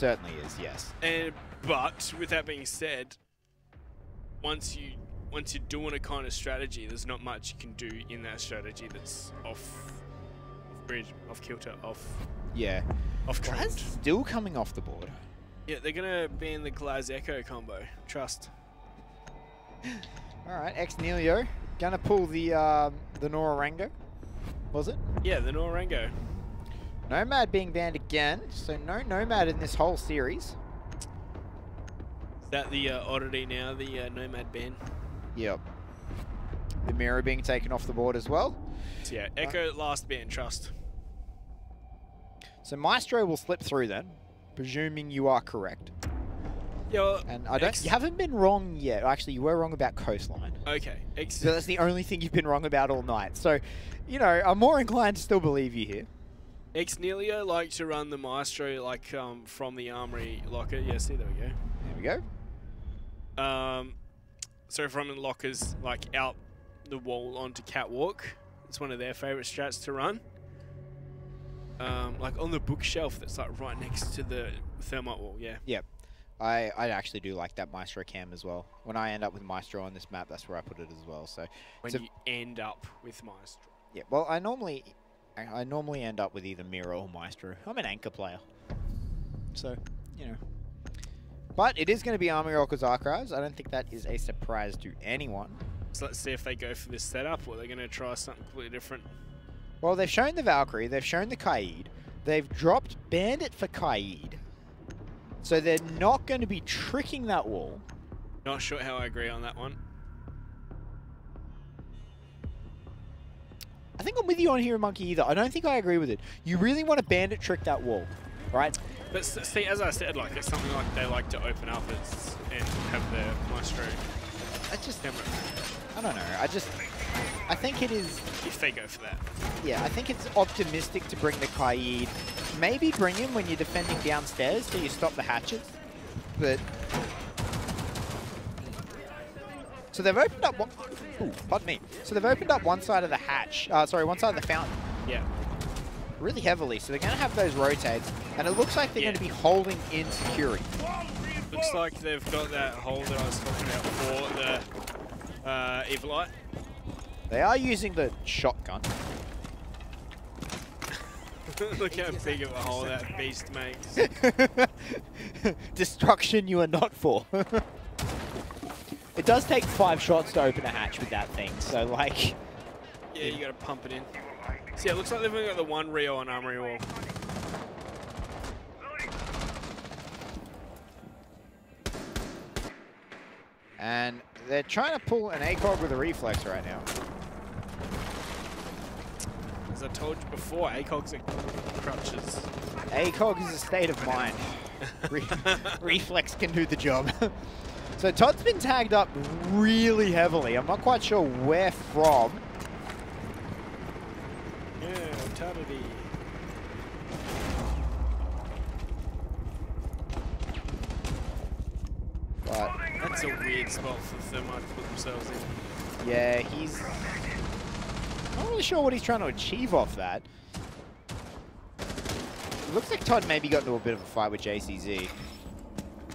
certainly is, yes. And but with that being said, once you're doing a kind of strategy, there's not much you can do in that strategy that's off kilter, off trend. Still coming off the board. Yeah, they're gonna ban the Glass Echo combo. Trust. All right, Xnelio gonna pull the Norango. Was it? Yeah, the Norango. Nomad being banned again, so no Nomad in this whole series. Is that the oddity now, the Nomad ban? Yep. The Mirror being taken off the board as well. So yeah, Echo last ban, trust. So Maestro will slip through then, presuming you are correct. Yeah, well, and I don't. You haven't been wrong yet. Actually, you were wrong about Coastline. Okay. So that's the only thing you've been wrong about all night. So, you know, I'm more inclined to still believe you here. Xnelio like to run the Maestro like from the Armory locker. Yeah, see, there we go. There we go. So from the lockers, like out the wall onto Catwalk. It's one of their favorite strats to run. Like on the bookshelf that's like right next to the thermite wall. Yeah. Yep. I actually do like that Maestro cam as well. When I end up with Maestro on this map, that's where I put it as well. So when you end up with Maestro. Yeah, well, I normally end up with either Mirror or Maestro. I'm an anchor player. So, you know. But it is going to be Armory Orcas Archives. I don't think that is a surprise to anyone. So let's see if they go for this setup or they're going to try something completely different. Well, they've shown the Valkyrie. They've shown the Kaid. They've dropped Bandit for Kaid. So they're not going to be tricking that wall. Not sure how I agree on that one. I think I'm with you on Hero Monkey either. I don't think I agree with it. You really want to Bandit trick that wall, right? But see, as I said, like it's something like they like to open up and have their Maestro. I don't know. I think it is. If they go for that. Yeah, I think it's optimistic to bring the Kaid. Maybe bring him when you're defending downstairs so you stop the hatches. But so they've opened up one. Ooh, pardon me. So they've opened up one side of the hatch. Sorry, one side of the fountain. Yeah. Really heavily. So they're going to have those rotates, and it looks like they're going to be holding in security. Looks like they've got that hole that I was talking about for the Evelite. They are using the shotgun. Look how big of a hole that beast makes. Destruction you are not for. It does take 5 shots to open a hatch with that thing, so like... Yeah, you gotta pump it in. So yeah, it looks like they've only got the one Rio on Armory Wall. And they're trying to pull an ACOG with a reflex right now. As I told you before, ACOGs are crutches. ACOG is a state of mind. Reflex can do the job. So Todd's been tagged up really heavily. I'm not quite sure where from. Yeah, Toddity. But that's a weird spot for Thermite to put themselves in. Yeah, he's... I'm not really sure what he's trying to achieve off that. It looks like Todd maybe got into a bit of a fight with JCZ.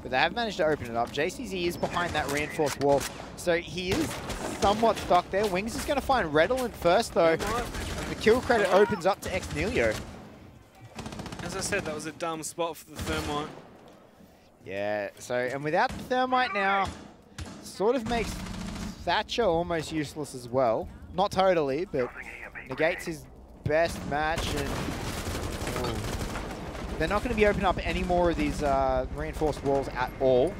But they have managed to open it up. JCZ is behind that reinforced wall. So he is somewhat stuck there. Wings is going to find Redolent first, though. The kill credit opens up to Xnelio. As I said, that was a dumb spot for the Thermite. Yeah, so, and without the Thermite now, sort of makes Thatcher almost useless as well. Not totally, but negates his best match, and they're not going to be opening up any more of these reinforced walls at all.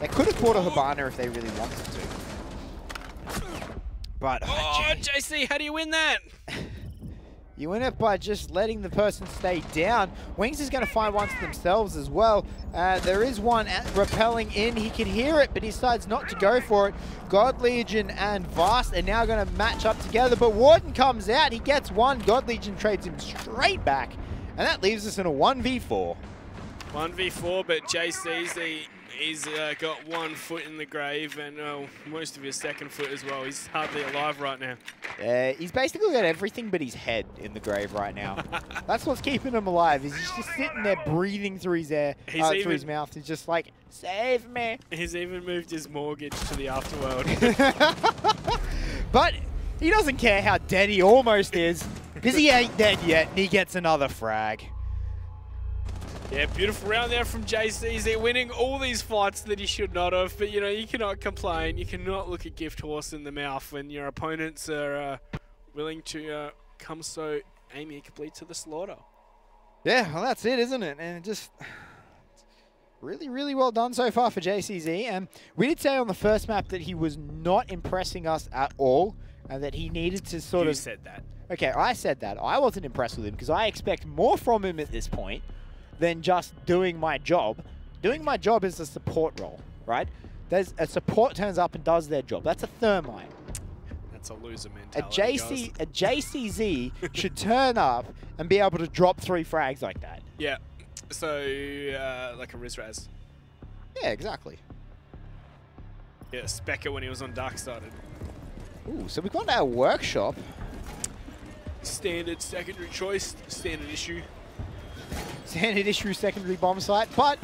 They could have bought a Hibana if they really wanted to. But oh, JC, how do you win that? You win it by just letting the person stay down. Wings is going to find one to themselves as well. There is one rappelling in. He can hear it, but he decides not to go for it. God Legion and Vast are now going to match up together, but Warden comes out. He gets one. God Legion trades him straight back, and that leaves us in a 1v4. 1v4, but JCZ He's got one foot in the grave and most of his second foot as well. He's hardly alive right now. He's basically got everything but his head in the grave right now. That's what's keeping him alive. He's just sitting there breathing through his air, through his mouth. He's just like, save me. He's even moved his mortgage to the afterworld. But he doesn't care how dead he almost is, because he ain't dead yet and he gets another frag. Yeah, beautiful round there from JCZ, winning all these fights that he should not have. But, you know, you cannot complain. You cannot look a gift horse in the mouth when your opponents are willing to come so amicably to the slaughter. Yeah, well, that's it, isn't it? And just really, really well done so far for JCZ. And we did say on the first map that he was not impressing us at all and that he needed to sort of... You said that. Okay, I said that. I wasn't impressed with him because I expect more from him at this point than just doing my job. Doing my job is a support role, right? There's a support turns up and does their job. That's a Thermite. That's a loser mentality. A JCZ should turn up and be able to drop 3 frags like that. Yeah. So like a Rizraz. Yeah, exactly. Yeah, Specker when he was on Darkstarted. Ooh, so we've got our workshop. Standard secondary choice, standard issue. Standard issue secondary bomb site, but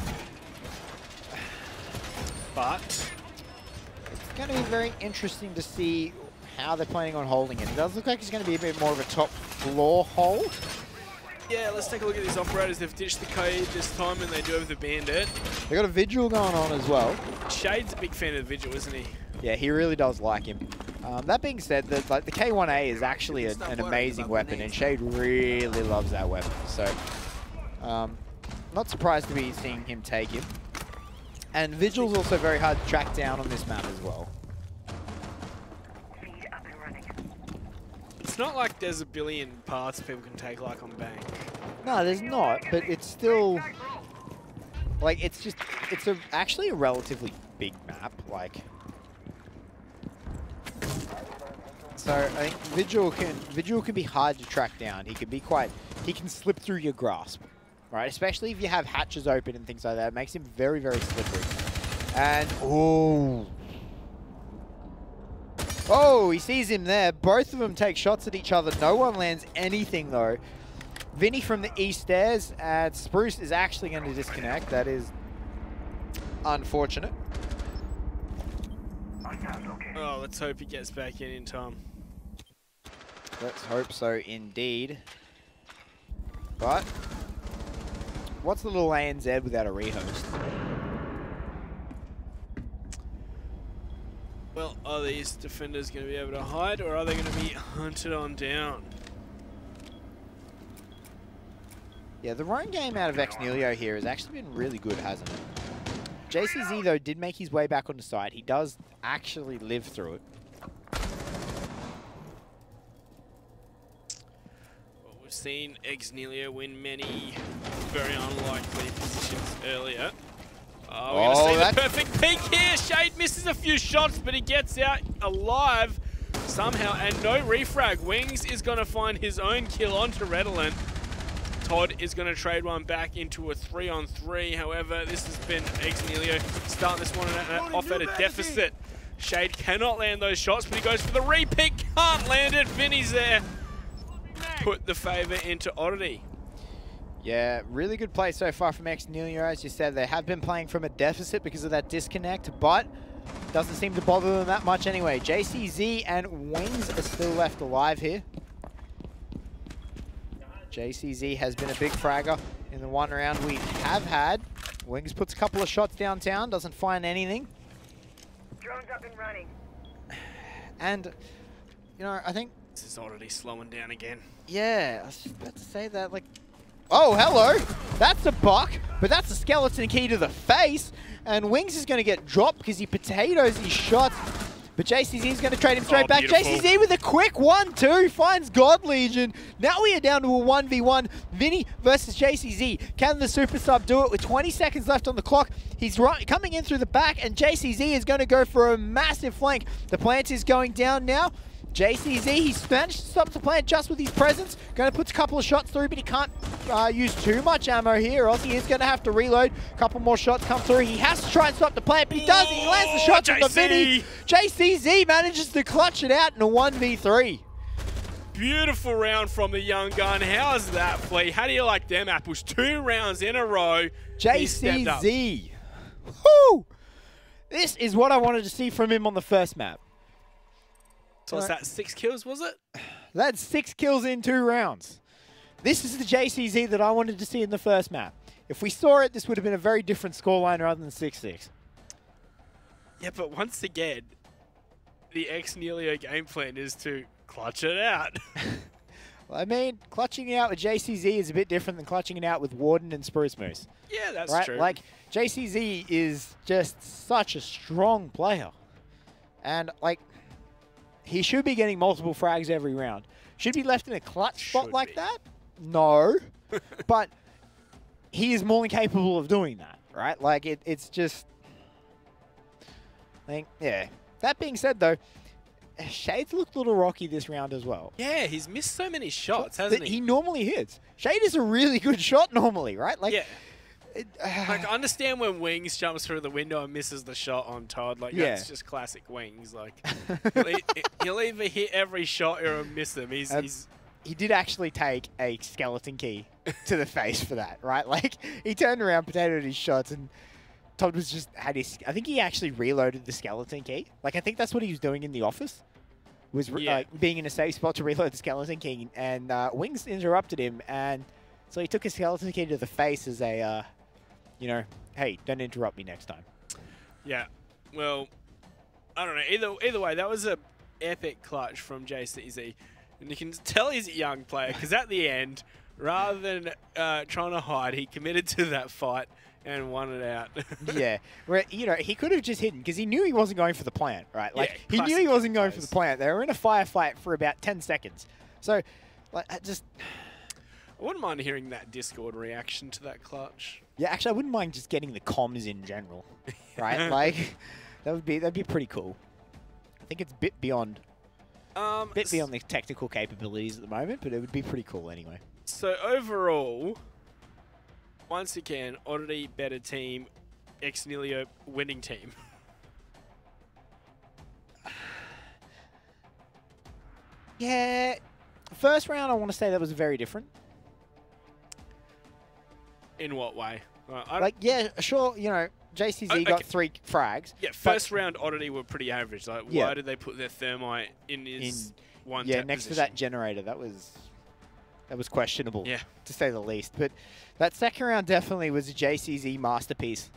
it's going to be very interesting to see how they're planning on holding it. It does look like it's going to be a bit more of a top floor hold. Yeah, let's take a look at these operators. They've ditched the Coyote this time, and they do have the Bandit. They got a Vigil going on as well. Shade's a big fan of the Vigil, isn't he? Yeah, he really does like him. That being said, the K1A is actually an amazing weapon, and Shade really loves that weapon. So. Not surprised to be seeing him take him. And Vigil's also very hard to track down on this map as well. It's not like there's a billion paths people can take like on Bank. No, there's not, but it's still... Like, it's just... It's actually a relatively big map, like... So, I think Vigil can be hard to track down. He can be quite... He can slip through your grasp. Right, especially if you have hatches open and things like that. It makes him very, very slippery. And, ooh. Oh, he sees him there. Both of them take shots at each other. No one lands anything, though. Vinny from the east stairs and Spruce is actually going to disconnect. That is unfortunate. Oh, let's hope he gets back in time. Let's hope so, indeed. But... What's the little ANZ without a rehost? Well, are these defenders going to be able to hide, or are they going to be hunted on down? Yeah, the roam game out of Xnelio here has actually been really good, hasn't it? JCZ, though, did make his way back on the site. He does actually live through it. Well, we've seen Xnelio win many... very unlikely positions earlier. Oh, we're going to see the perfect peak here. Shade misses a few shots, but he gets out alive somehow. And no refrag. Wings is going to find his own kill onto Redolent. Todd is going to trade one back into a 3-on-3. However, this has been Xnelio starting this one off at a deficit. Shade cannot land those shots, but he goes for the re-pick. Can't land it. Vinny's there. Put the favour into Oddity. Yeah, really good play so far from Xnelio. As you said, they have been playing from a deficit because of that disconnect, but doesn't seem to bother them that much anyway. JCZ and Wings are still left alive here. JCZ has been a big fragger in the one round we have had. Wings puts a couple of shots downtown, doesn't find anything. Drones up and running. And, you know, I think... This is already slowing down again. Yeah, I was just about to say that, like... Oh, hello. That's a buck, but that's a skeleton key to the face. And Wings is going to get dropped because he potatoes his shots. But JCZ is going to trade him straight back. Beautiful. JCZ with a quick 1-2 finds God Legion. Now we are down to a 1v1. Vinny versus JCZ. Can the super sub do it with 20 seconds left on the clock? He's coming in through the back, and JCZ is going to go for a massive flank. The plant is going down now. JCZ, he's managed to stop the plan just with his presence. Going to put a couple of shots through, but he can't use too much ammo here, or else he is going to have to reload. A couple more shots come through. He has to try and stop the plant, but he does. He lands the shots on the mini. JCZ manages to clutch it out in a 1v3. Beautiful round from the young gun. How's that, Flea? How do you like them apples? 2 rounds in a row. JCZ. Woo! This is what I wanted to see from him on the first map. So what's that, 6 kills, was it? That's 6 kills in 2 rounds. This is the JCZ that I wanted to see in the first map. If we saw it, this would have been a very different scoreline rather than 6-6. Yeah, but once again, the ex-Nelio game plan is to clutch it out. Well, I mean, clutching it out with JCZ is a bit different than clutching it out with Warden and Spruce Moose. Yeah, that's right? True. Like, JCZ is just such a strong player. And, like, he should be getting multiple frags every round. Should be left in a clutch spot like that? No. But he is more than capable of doing that, right? Like, it's just... I think, yeah. That being said, though, Shade's looked a little rocky this round as well. Yeah, he's missed so many shots, hasn't he? He normally hits. Shade is a really good shot normally, right? Like, yeah. Like, I understand when Wings jumps through the window and misses the shot on Todd. Like, yeah, it's just classic Wings. Like, he'll either hit every shot or miss them. He did actually take a skeleton key to the face for that, right? Like, he turned around, potatoed his shots, and Todd was just had his. I think he actually reloaded the skeleton key. Like, I think that's what he was doing in the office. Was being in a safe spot to reload the skeleton key, and Wings interrupted him, and so he took a skeleton key to the face as a. You know, hey, don't interrupt me next time. Yeah, well, I don't know. Either way, that was an epic clutch from JCZ. And you can tell he's a young player because at the end, rather than trying to hide, he committed to that fight and won it out. Yeah, where, you know, he could have just hidden because he knew he wasn't going for the plant, right? Like, yeah, he knew he wasn't going for the plant. They were in a firefight for about 10 seconds. So, like, I wouldn't mind hearing that Discord reaction to that clutch. Yeah, actually, I wouldn't mind just getting the comms in general, right? Like, that'd be pretty cool. I think it's a bit beyond the technical capabilities at the moment, but it would be pretty cool anyway. So overall, once again, Oddity better team, ex-Nelio winning team. Yeah, first round I want to say that was very different. In what way? Like, yeah, sure, you know, JCZ got 3 frags. Yeah, first round Oddity were pretty average. Like, why did they put their thermite in his one tap next position? To that generator? That was questionable, to say the least. But that second round definitely was a JCZ masterpiece.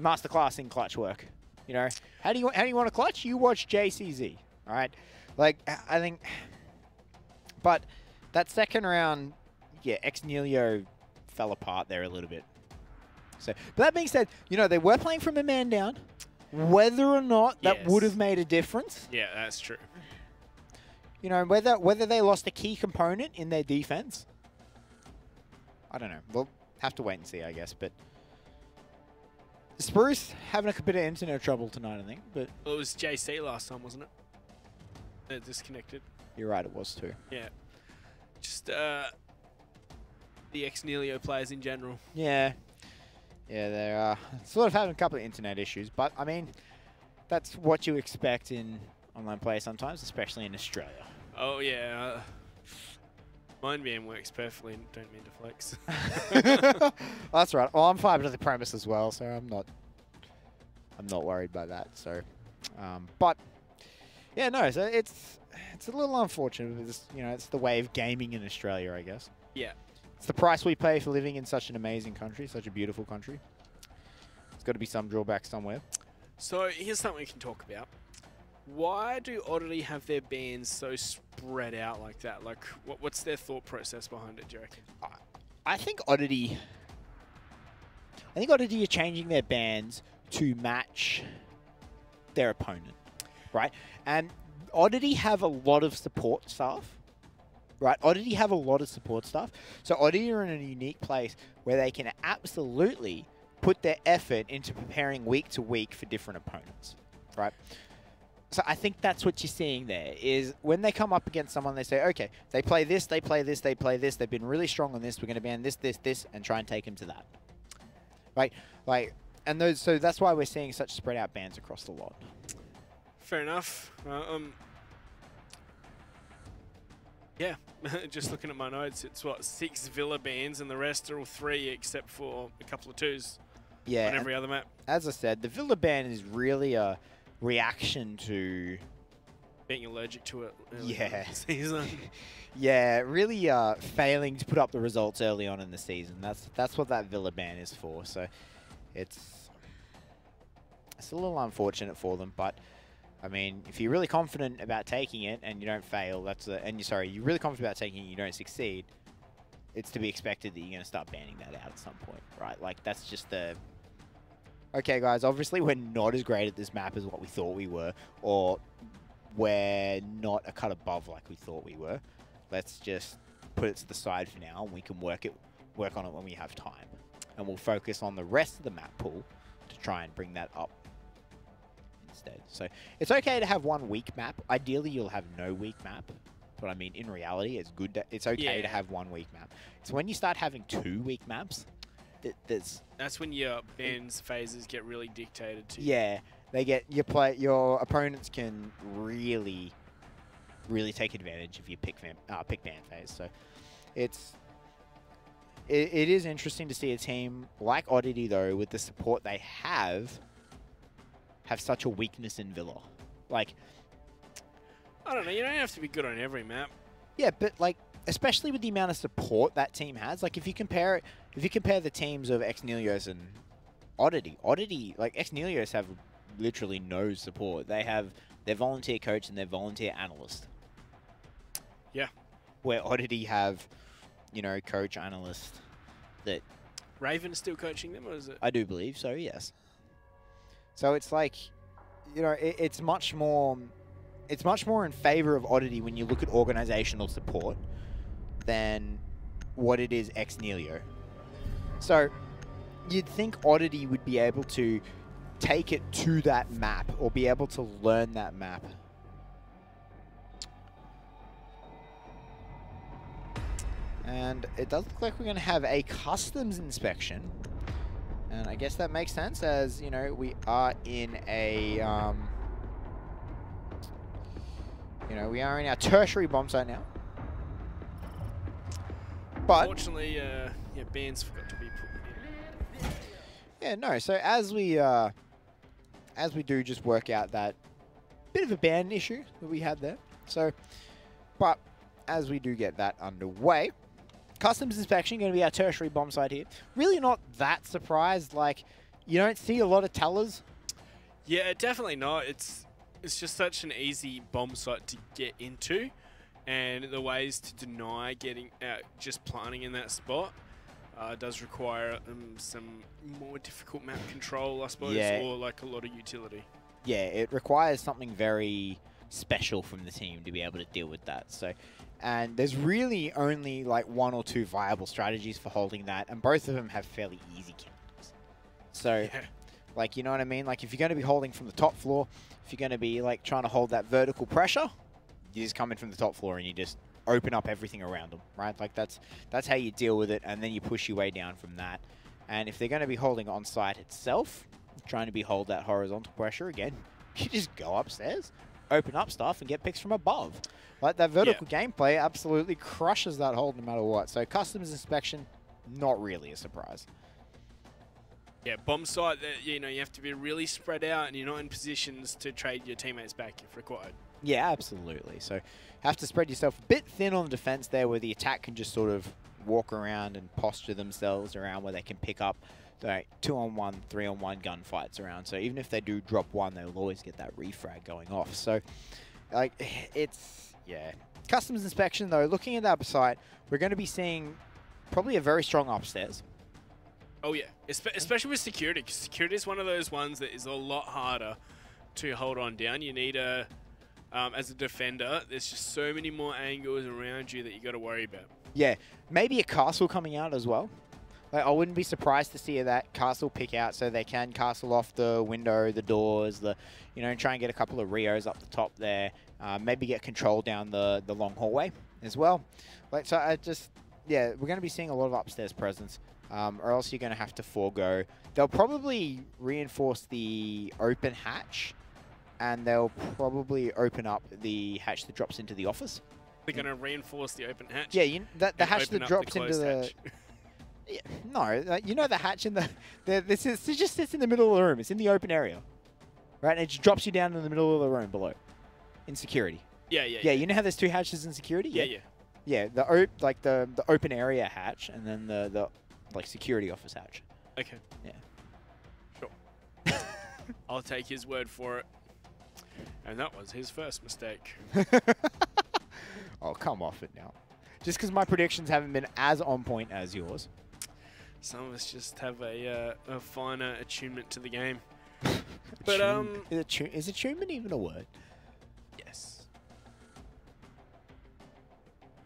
Masterclass in clutch work. You know, how do you want to clutch? You watch JCZ, all right? Like, I think... But that second round, yeah, ex-Nelio... fell apart there a little bit. So, but that being said, you know, they were playing from a man down. Whether or not that would have made a difference. Yeah, that's true. You know, whether they lost a key component in their defense. I don't know. We'll have to wait and see, I guess. But Spruce having a bit of internet trouble tonight, I think. But well, it was JC last time, wasn't it? They're disconnected. You're right, it was too. Yeah. Just, the ex-Nelio players in general. Yeah. Yeah, they're sort of having a couple of internet issues, but I mean, that's what you expect in online play sometimes, especially in Australia. Oh, yeah. Mine VM works perfectly, don't mean to flex. Well, that's right. Well, I'm fibre to the premise as well, so I'm not worried by that. So, but yeah, no, so it's a little unfortunate, but you know, it's the way of gaming in Australia, I guess. Yeah. It's the price we pay for living in such an amazing country, such a beautiful country. There's got to be some drawback somewhere. So here's something we can talk about. Why do Oddity have their bans so spread out like that? Like, what's their thought process behind it, do you reckon? I think Oddity are changing their bans to match their opponent, right? And Oddity have a lot of support staff. Right, Oddity have a lot of support stuff. So Oddity are in a unique place where they can absolutely put their effort into preparing week to week for different opponents. Right? So I think that's what you're seeing there, is when they come up against someone, they say, okay, they play this, they play this, they play this. They've been really strong on this. We're going to ban this, this, this, and try and take them to that. Right? Like, and those, so that's why we're seeing such spread out bans across the lot. Fair enough. Yeah, just looking at my notes, it's what, 6 Villa bans, and the rest are all 3 except for a couple of 2s on every other map. As I said, the Villa ban is really a reaction to being allergic to it. Season. Yeah, really failing to put up the results early on in the season. That's what that Villa ban is for. So it's a little unfortunate for them, but I mean, if you're really confident about taking it and you don't fail, you're really confident about taking it and you don't succeed, it's to be expected that you're going to start banning that out at some point, right? Like, that's just the, okay, guys, obviously we're not as great at this map as what we thought we were, or we're not a cut above like we thought we were. Let's just put it to the side for now, and we can work on it when we have time. And we'll focus on the rest of the map pool to try and bring that up. So it's okay to have one weak map. Ideally, you'll have no weak map. But I mean, in reality, it's good. It's okay to have one weak map. It's when you start having 2 weak maps, that's when your bans phases get really dictated to. Yeah, they get your opponents can really, really take advantage of your pick ban phase. So it is interesting to see a team like Oddity, though, with the support they have such a weakness in Villa. Like, I don't know, you don't have to be good on every map. Yeah, but like, especially with the amount of support that team has, like if you compare the teams of Xnelios and Oddity, like Xnelios have literally no support. They have their volunteer coach and their volunteer analyst. Yeah. Where Oddity have, you know, coach, analyst. That Raven is still coaching them, or is it? I do believe so, yes. So it's like, you know, it's much more in favor of Oddity when you look at organizational support than what it is Xnelio. So you'd think Oddity would be able to take it to that map or be able to learn that map. And it does look like we're going to have a customs inspection. And I guess that makes sense, as, you know, we are in a, you know, we are in our tertiary bomb site now. But unfortunately, yeah, bans forgot to be put in. Yeah, no. So as we do, just work out that bit of a ban issue that we had there. So, but as we do get that underway. Customs inspection going to be our tertiary bomb site here. Really not that surprised. Like, you don't see a lot of tellers. Yeah, definitely not. It's just such an easy bomb site to get into, and the ways to deny getting out, just planting in that spot, does require some more difficult map control, I suppose, or like a lot of utility. Yeah, it requires something very special from the team to be able to deal with that. So, and there's really only like 1 or 2 viable strategies for holding that, and both of them have fairly easy counters. So, like, you know what I mean? Like, if you're going to be holding from the top floor, if you're going to be like trying to hold that vertical pressure, you just come in from the top floor and you just open up everything around them, right? Like, that's how you deal with it, and then you push your way down from that. And if they're going to be holding on site itself, trying to hold that horizontal pressure again, you just go upstairs, open up stuff, and get picks from above. Like, that vertical gameplay absolutely crushes that hold no matter what. So customs inspection, not really a surprise. Yeah, bomb site, you know, you have to be really spread out, and you're not in positions to trade your teammates back if required. Yeah, absolutely. So have to spread yourself a bit thin on the defense there, where the attack can just sort of walk around and posture themselves around, where they can pick up like 2-on-1, 3-on-1 gunfights around. So even if they do drop one, they'll always get that refrag going off. So, like, it's, yeah. Customs inspection, though, looking at that site, we're going to be seeing probably a very strong upstairs. Oh, yeah. Especially with security, because security is one of those ones that is a lot harder to hold on down. You need a, as a defender, there's just so many more angles around you that you got to worry about. Yeah. Maybe a castle coming out as well. I wouldn't be surprised to see that castle pick out so they can castle off the window, the doors, the, you know, and try and get a couple of Rios up the top there. Maybe get control down the long hallway as well. Like, so I just, yeah, we're going to be seeing a lot of upstairs presence, or else you're going to have to forego. They'll probably reinforce the open hatch, and they'll probably open up the hatch that drops into the office. They're going to reinforce the open hatch? Yeah, you know, the hatch that drops into the... Yeah, no, you know the hatch in the it just sits in the middle of the room. It's in the open area, right? And it just drops you down in the middle of the room below, in security. Yeah. You know how there's two hatches in security? Yeah. The open area hatch, and then the security office hatch. Okay. Yeah. Sure. I'll take his word for it. And that was his first mistake. Oh, come off it now. Just because my predictions haven't been as on point as yours. Some of us just have a finer attunement to the game. But is attunement even a word? Yes.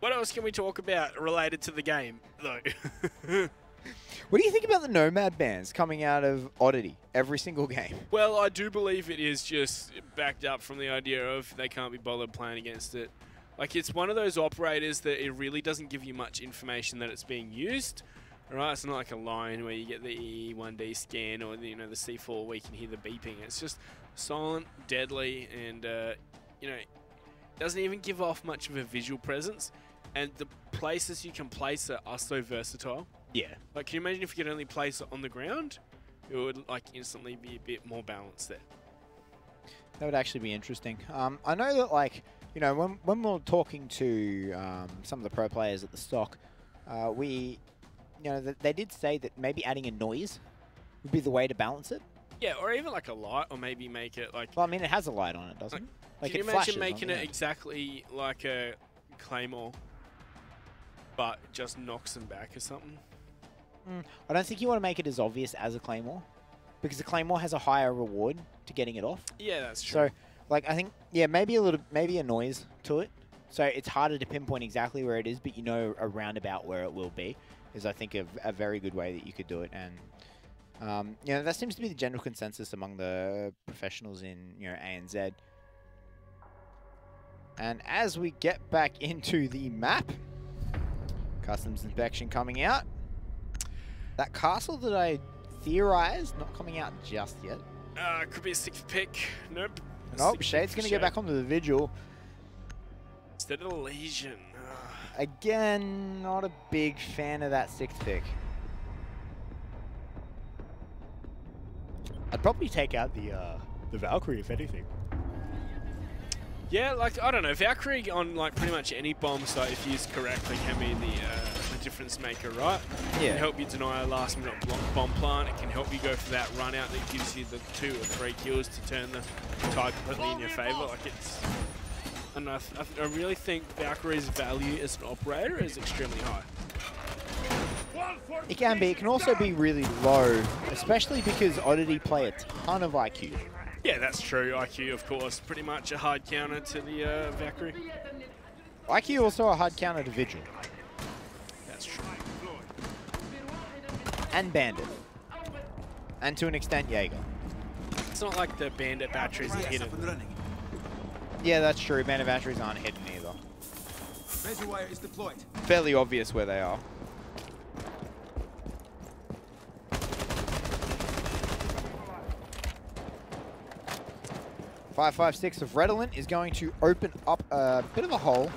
What else can we talk about related to the game, though? What do you think about the Nomad bans coming out of Oddity every single game? Well, I do believe it is just backed up from the idea of they can't be bothered playing against it. Like, it's one of those operators that it really doesn't give you much information that it's being used. Right? It's not like a line where you get the EE1D scan or, you know, the C4 where you can hear the beeping. It's just silent, deadly, and, you know, doesn't even give off much of a visual presence. And the places you can place it are so versatile. Yeah. Like, can you imagine if you could only place it on the ground? It would, like, instantly be a bit more balanced there. That would actually be interesting. I know that, like... You know, when we were talking to some of the pro players at the stock, they did say that maybe adding a noise would be the way to balance it. Yeah, or even like a light, or maybe make it like... Well, I mean, it has a light on it, doesn't it? Like, can you imagine making it exactly like a Claymore, but just knocks them back or something? I don't think you want to make it as obvious as a Claymore, because the Claymore has a higher reward to getting it off. Yeah, that's true. So, like, I think, yeah, maybe a noise to it. So it's harder to pinpoint exactly where it is, but you know around about where it will be is, I think, a very good way that you could do it. And, you know, that seems to be the general consensus among the professionals in, you know, ANZ. And as we get back into the map, customs inspection coming out. That castle that I theorized, not coming out just yet. Could be a sixth pick. Nope. Nope, Shade's going to go back onto the Vigil. Instead of the Legion. Again, not a big fan of that sixth pick. I'd probably take out the Valkyrie, if anything. Yeah, like, I don't know. Valkyrie on, like, pretty much any bomb site, if used correctly, can be the difference maker, right? Yeah. It can help you deny a last-minute bomb plant. It can help you go for that run-out that gives you the 2 or 3 kills to turn the tide completely in your favor. Like, it's... And I really think Valkyrie's value as an operator is extremely high. It can be. It can also be really low, especially because Oddity play a ton of IQ. Yeah, that's true. IQ, of course, pretty much a hard counter to the Valkyrie. IQ also a hard counter to Vigil. That's true. And Bandit. And to an extent, Jaeger. It's not like the Bandit batteries are hidden. Yeah, that's true. Bandit batteries aren't hidden either. Measure wire is deployed. Fairly obvious where they are. .556 of Redolent is going to open up a bit of a hole.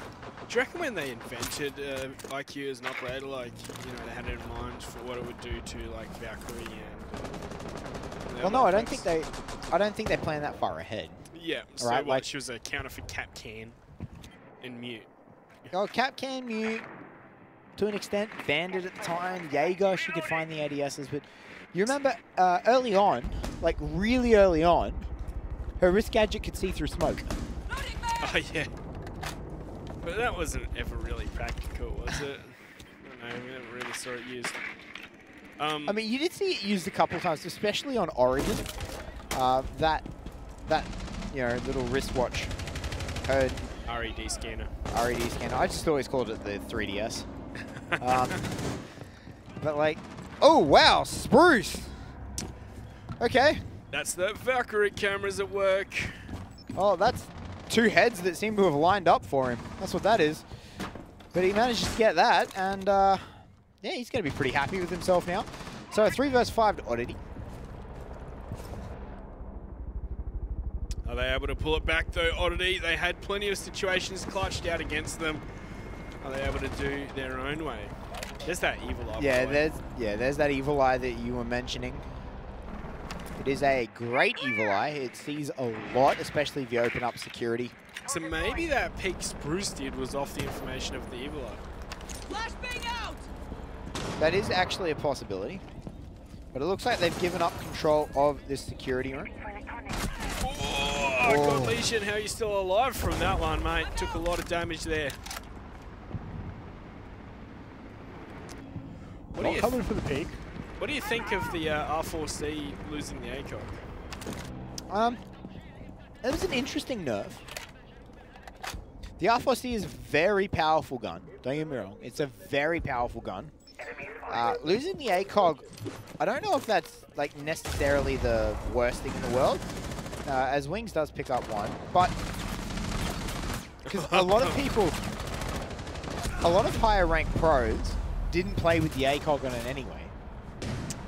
Do you reckon when they invented IQ as an operator, like, you know, they had it in mind for what it would do to, like, Valkyrie and... Well, no, I don't think they planned that far ahead. Yeah, so right, like, she was a counter for Capcan and Mute. Oh, Capcan, Mute, to an extent, Bandit at the time, Jaeger, she could find the ADSs, but you remember early on, like really early on, her wrist gadget could see through smoke. Oh, yeah. But that wasn't ever really practical, was it? I don't know, we never really saw it used. I mean, you did see it used a couple of times, especially on Origin. That, you know, little wristwatch. Her RED scanner. RED scanner. I just always called it the 3DS. But, like, Oh, wow, spruce. Okay. That's the Valkyrie cameras at work. Oh, that's two heads that seem to have lined up for him. That's what that is. But he manages to get that, and yeah, he's going to be pretty happy with himself now. So a 3 versus 5 to Oddity. Are they able to pull it back though, Oddity? They had plenty of situations clutched out against them. Are they able to do their own way? There's that evil eye. Yeah, there's that evil eye that you were mentioning. It is a great evil eye. It sees a lot, especially if you open up security. So maybe that peek Spruce did was off the information of the evil eye. Flashbang out! That is actually a possibility. But it looks like they've given up control of this security room. Oh, God, Legion, how are you still alive from that one, mate? Took a lot of damage there. What are you coming for the peak? What do you think of the R4C losing the ACOG? That was an interesting nerf. The R4C is a very powerful gun. Don't get me wrong. It's a very powerful gun. Losing the ACOG, I don't know if that's like necessarily the worst thing in the world. As Wings does pick up one, but because a lot of people, a lot of higher ranked pros didn't play with the ACOG on it anyway,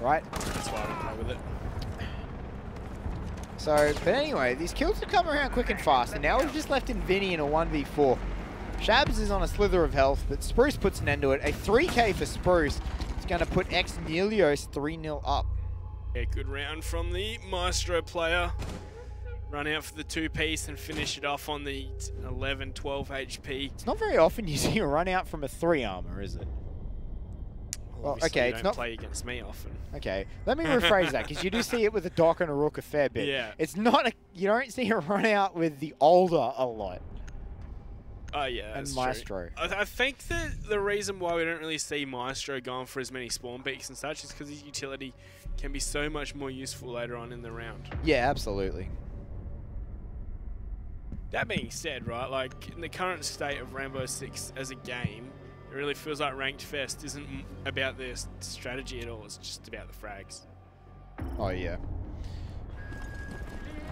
right? That's why I don't play with it. So, but anyway, these kills have come around quick and fast, and now we've just left Invini in a 1v4. Shabs is on a slither of health, but Spruce puts an end to it. A 3K for Spruce. It's going to put Xnelios 3-0 up. Yeah, good round from the Maestro player. Run out for the two-piece and finish it off on the 11, 12 HP. It's not very often you see a run out from a 3-armor, is it? Well, okay, it's not play against me often. Okay, let me rephrase that, because you do see it with a Doc and a Rook a fair bit. Yeah, it's not a, you don't see a run out with the older a lot. Oh yeah, and that's Maestro. True. I think that the reason why we don't really see Maestro going for as many spawn peaks and such is because his utility can be so much more useful later on in the round. Yeah, absolutely. That being said, right, like in the current state of Rainbow Six as a game. It really feels like Ranked Fest isn't about their strategy at all, it's just about the frags. Oh yeah.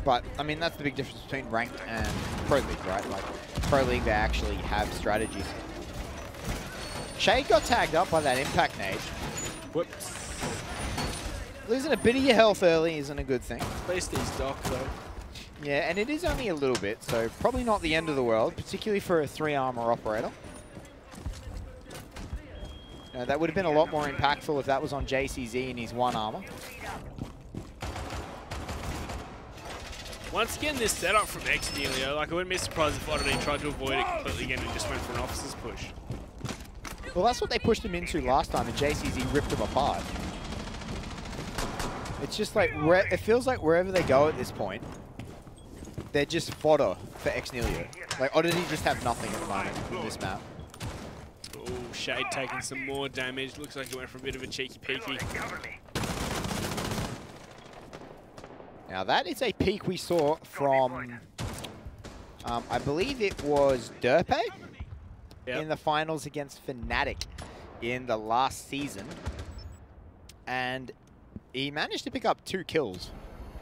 But, I mean, that's the big difference between Ranked and Pro League, right? Like, Pro League, they actually have strategies. Shade got tagged up by that impact nade. Whoops. Losing a bit of your health early isn't a good thing. At least he's Doc, though. Yeah, and it is only a little bit, so probably not the end of the world, particularly for a 3-armor operator. No, that would have been a lot more impactful if that was on JCZ in his 1-armor. Once again, this setup from Xnelio, like I wouldn't be surprised if Oddity tried to avoid it completely again and just went for an officer's push. Well, that's what they pushed him into last time, and JCZ ripped him apart. It's just like, it feels like wherever they go at this point, they're just fodder for Xnelio. Like, Oddity just have nothing at the moment in this map. Oh, Shade taking some more damage. Looks like he went for a bit of a cheeky peeky. Now that is a peek we saw from, I believe it was Derpe in the finals against Fnatic in the last season. And he managed to pick up 2 kills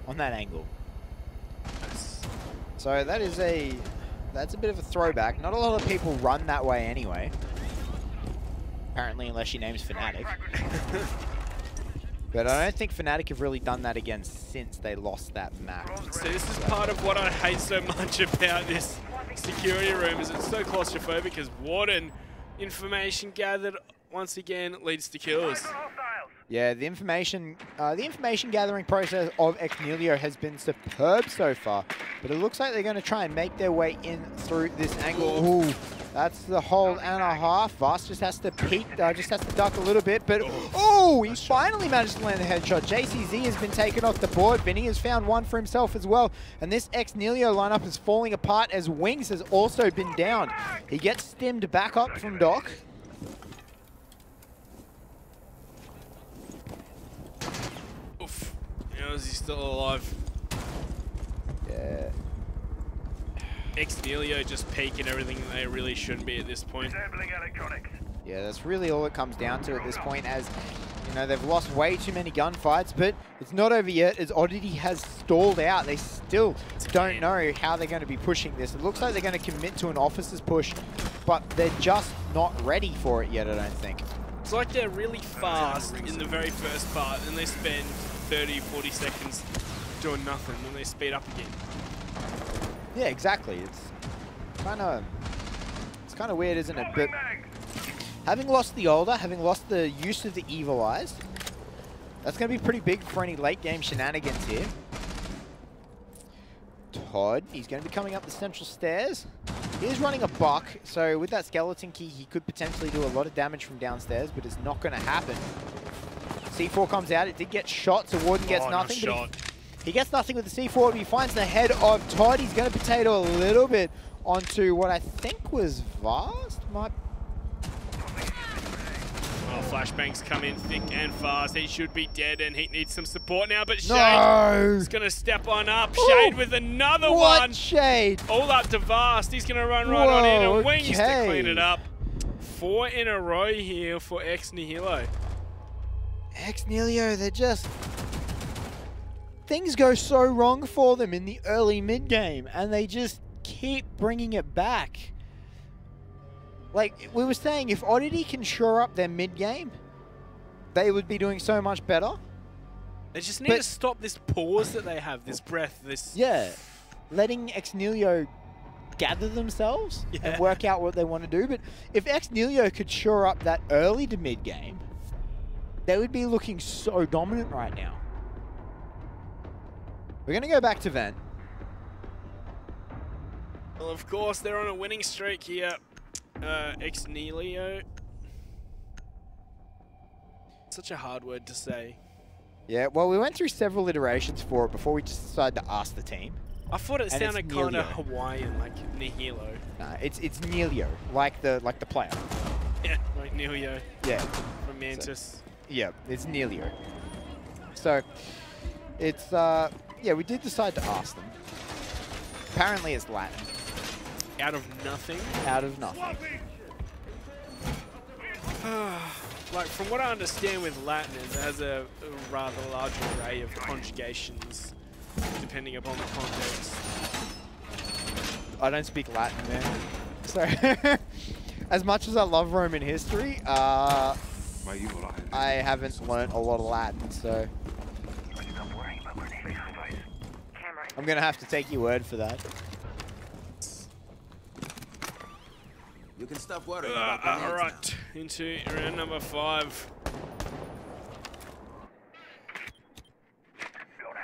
on that angle. Nice. So that is a, that's a bit of a throwback. Not a lot of people run that way anyway. Apparently, unless she names Fnatic. But I don't think Fnatic have really done that again since they lost that map. So this is part of what I hate so much about this security room, is it's so claustrophobic, as Warden information gathered once again leads to kills. Yeah, the information gathering process of Xnelio has been superb so far, but it looks like they're going to try and make their way in through this angle. Ooh. That's the hold and a half. Voss just has to peek, just has to duck a little bit, but oh, he finally managed to land the headshot. JCZ has been taken off the board. Vinny has found one for himself as well, and this Xnelio lineup is falling apart as Wings has also been downed. He gets stimmed back up from Doc. Oof. How is he still alive? Yeah. Xnelio just peeking everything that they really shouldn't be at this point. Yeah, that's really all it comes down to at this point, as You know, they've lost way too many gunfights, but it's not over yet as Oddity has stalled out. They still don't know how they're going to be pushing this. It looks like they're going to commit to an officer's push, but they're just not ready for it yet, I don't think. It's like they're really fast in the very first part, and they spend 30, 40 seconds doing nothing, and they speed up again. Yeah, exactly. It's kind of weird, isn't it? But having lost the older, having lost the use of the evil eyes, that's going to be pretty big for any late game shenanigans here. Todd, he's going to be coming up the central stairs. He is running a buck, so with that skeleton key, he could potentially do a lot of damage from downstairs, but it's not going to happen. C4 comes out. It did get shot, so Warden gets nothing. No shot. He gets nothing with the C4, but he finds the head of Todd. He's going to potato a little bit onto what I think was Vast. Oh, flashbangs come in thick and fast. He should be dead, and he needs some support now. But Shade is going to step on up. Shade with another one. Shade all up to Vast. He's going to run right on in, and Wings to clean it up. 4 in a row here for Ex Nihilo. Ex Nihilo, they're just things go so wrong for them in the early mid game, and they just keep bringing it back. Like we were saying, if Oddity can shore up their mid-game, they would be doing so much better. They just need to stop this pause that they have, this breath, this... Yeah, letting Ex Nihilo gather themselves and work out what they want to do. But if Ex Nihilo could shore up that early to mid-game, they would be looking so dominant right now. We're going to go back to Vent. Well, of course, they're on a winning streak here. Ex Nihilo. Such a hard word to say. Yeah, well, we went through several iterations for it before we just decided to ask the team. I thought it sounded kind of Hawaiian, like Nihilo. Nah, it's Nihilo, like the player. Yeah, like Nihilo. Yeah. From Mantis. So, yeah, it's Nihilo. So, it's yeah, we did decide to ask them. Apparently, it's Latin. Out of nothing? Out of nothing. Like, from what I understand with Latin, it has a rather large array of conjugations, depending upon the context. I don't speak Latin, man. So, as much as I love Roman history, I haven't learnt a lot of Latin, so... I'm going to have to take your word for that. You can stop worrying about that. All right, into round number 5.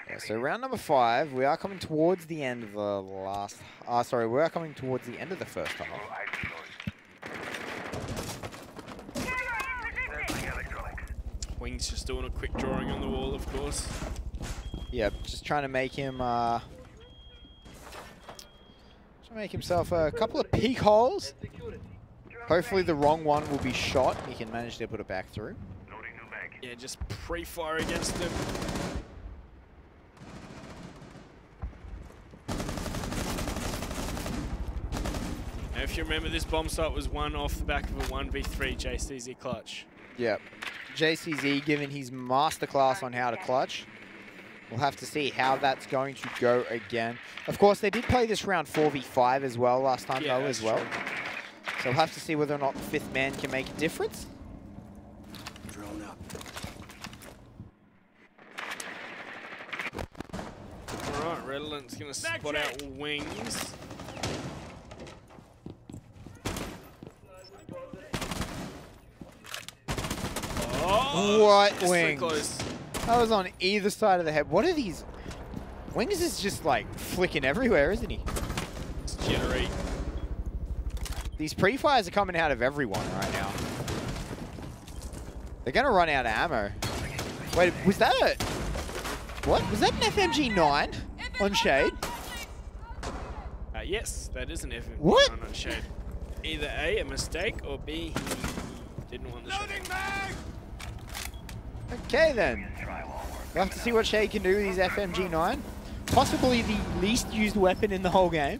Yeah, so round number 5, we are coming towards the end of the last. Sorry, we are coming towards the end of the first half. Wings just doing a quick drawing on the wall, of course. Yeah, just trying to make him. Make himself a couple of peak holes. Hopefully the wrong one will be shot. He can manage to put it back through. Yeah, just pre-fire against him. Now, if you remember, this bomb site was one off the back of a 1v3 JCZ clutch. Yep. JCZ giving his masterclass on how to clutch. We'll have to see how that's going to go again. Of course, they did play this round 4v5 as well last time, though, as well. True. So we'll have to see whether or not the fifth man can make a difference. Drone up. All right, Redolent's going to spot out Wings. Oh, what Wings? Close. That was on either side of the head. What are these? Wings is just like flicking everywhere, isn't he? It's jittery. These pre-fires are coming out of everyone right now. They're gonna run out of ammo. Wait, was that a... What? Was that an FMG9 on Shade? Yes, that is an FMG9 on Shade. Either A, a mistake, or B, he didn't want the shot. Okay then, we'll have to see what Shade can do with his FMG9. Possibly the least used weapon in the whole game.